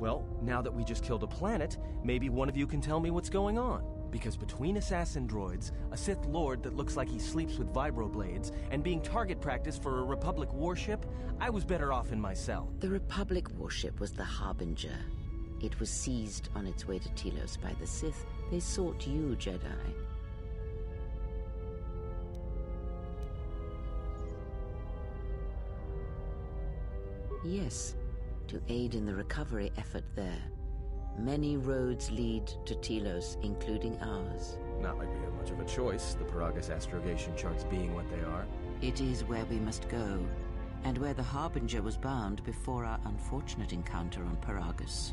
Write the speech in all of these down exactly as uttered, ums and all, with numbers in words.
Well, now that we just killed a planet, maybe one of you can tell me what's going on. Because between assassin droids, a Sith Lord that looks like he sleeps with vibroblades, and being target practice for a Republic warship, I was better off in my cell. The Republic warship was the Harbinger. It was seized on its way to Telos by the Sith. They sought you, Jedi. Yes, to aid in the recovery effort there. Many roads lead to Telos, including ours. Not like we have much of a choice, the Peragus astrogation charts being what they are. It is where we must go, and where the Harbinger was bound before our unfortunate encounter on Peragus.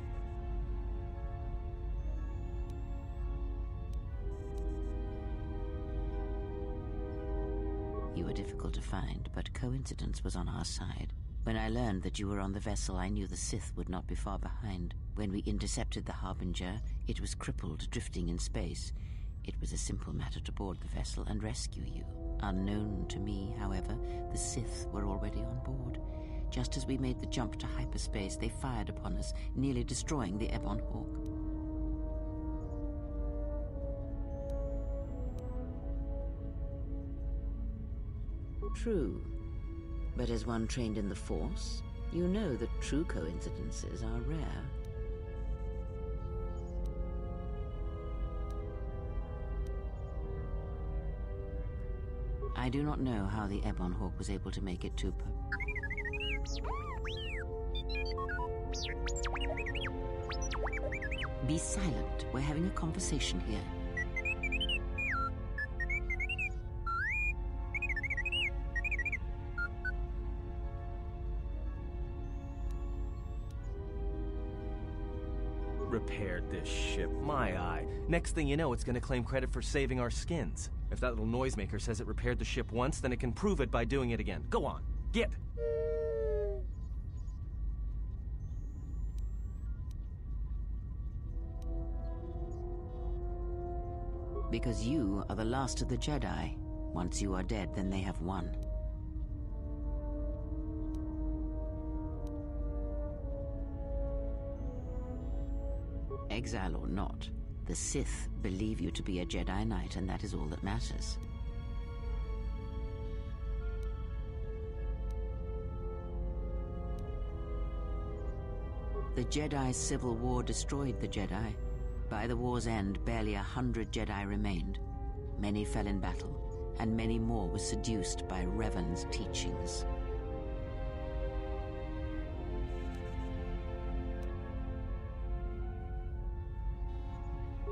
You were difficult to find, but coincidence was on our side. When I learned that you were on the vessel, I knew the Sith would not be far behind. When we intercepted the Harbinger, it was crippled, drifting in space. It was a simple matter to board the vessel and rescue you. Unknown to me, however, the Sith were already on board. Just as we made the jump to hyperspace, they fired upon us, nearly destroying the Ebon Hawk. True. But as one trained in the Force, you know that true coincidences are rare. I do not know how the Ebon Hawk was able to make it to per- Be silent. We're having a conversation here. Repaired this ship, my eye. Next thing you know, it's gonna claim credit for saving our skins. If that little noisemaker says it repaired the ship once, then it can prove it by doing it again. Go on, get! Because you are the last of the Jedi. Once you are dead, then they have won. Exile or not, the Sith believe you to be a Jedi Knight, and that is all that matters. The Jedi Civil War destroyed the Jedi. By the war's end, barely a hundred Jedi remained. Many fell in battle, and many more were seduced by Revan's teachings.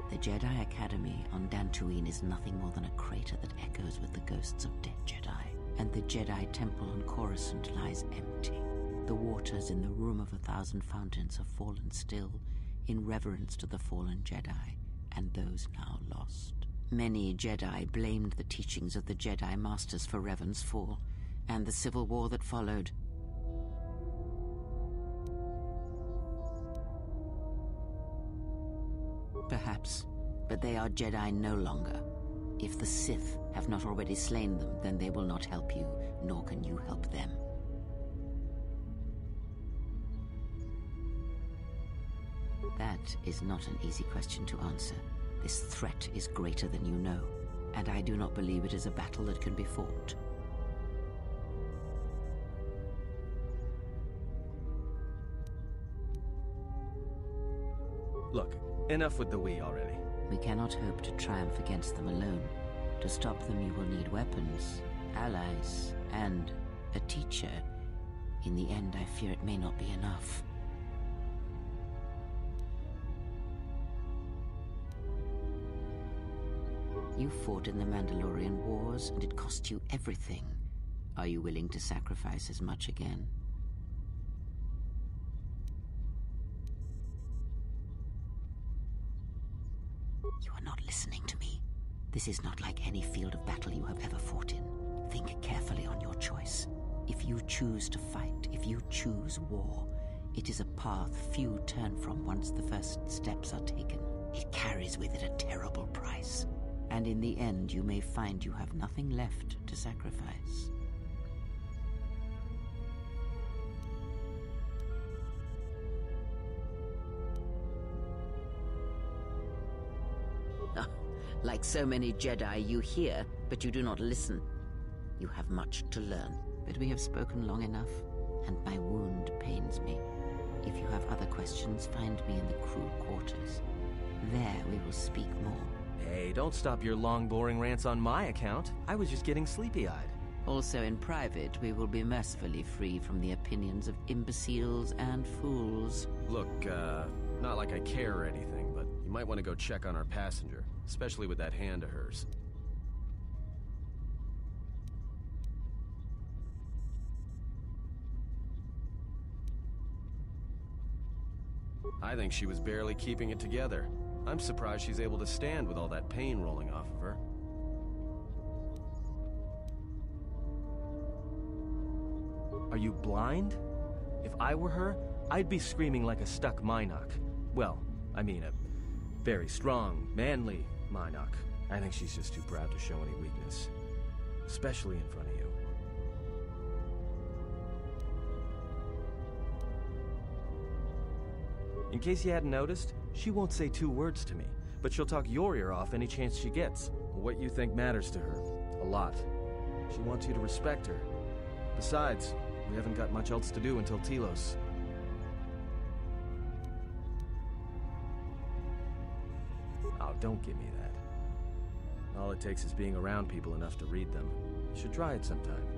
The Jedi Academy on Dantooine is nothing more than a crater that echoes with the ghosts of dead Jedi. And the Jedi Temple on Coruscant lies empty. The waters in the Room of a Thousand Fountains have fallen still, in reverence to the fallen Jedi, and those now lost. Many Jedi blamed the teachings of the Jedi Masters for Revan's fall, and the civil war that followed. Perhaps, but they are Jedi no longer. If the Sith have not already slain them, then they will not help you, nor can you help them. That is not an easy question to answer. This threat is greater than you know, and I do not believe it is a battle that can be fought. Look. Enough with the we already. We cannot hope to triumph against them alone. To stop them, you will need weapons, allies, and a teacher. In the end, I fear it may not be enough. You fought in the Mandalorian Wars, and it cost you everything. Are you willing to sacrifice as much again? You are not listening to me. This is not like any field of battle you have ever fought in. Think carefully on your choice. If you choose to fight, if you choose war, it is a path few turn from once the first steps are taken. It carries with it a terrible price, and in the end you may find you have nothing left to sacrifice. Like so many Jedi, you hear, but you do not listen. You have much to learn. But we have spoken long enough, and my wound pains me. If you have other questions, find me in the crew quarters. There we will speak more. Hey, don't stop your long, boring rants on my account. I was just getting sleepy-eyed. Also in private, we will be mercifully free from the opinions of imbeciles and fools. Look, uh, not like I care or anything, but you might want to go check on our passenger, especially with that hand of hers. I think she was barely keeping it together. I'm surprised she's able to stand with all that pain rolling off of her. Are you blind? If I were her, I'd be screaming like a stuck Minok. Well, I mean a very strong, manly Minok. I think she's just too proud to show any weakness, especially in front of you. In case you hadn't noticed, she won't say two words to me, but she'll talk your ear off any chance she gets. What you think matters to her, a lot. She wants you to respect her. Besides, we haven't got much else to do until Telos. Oh, don't give me that. All it takes is being around people enough to read them. You should try it sometime.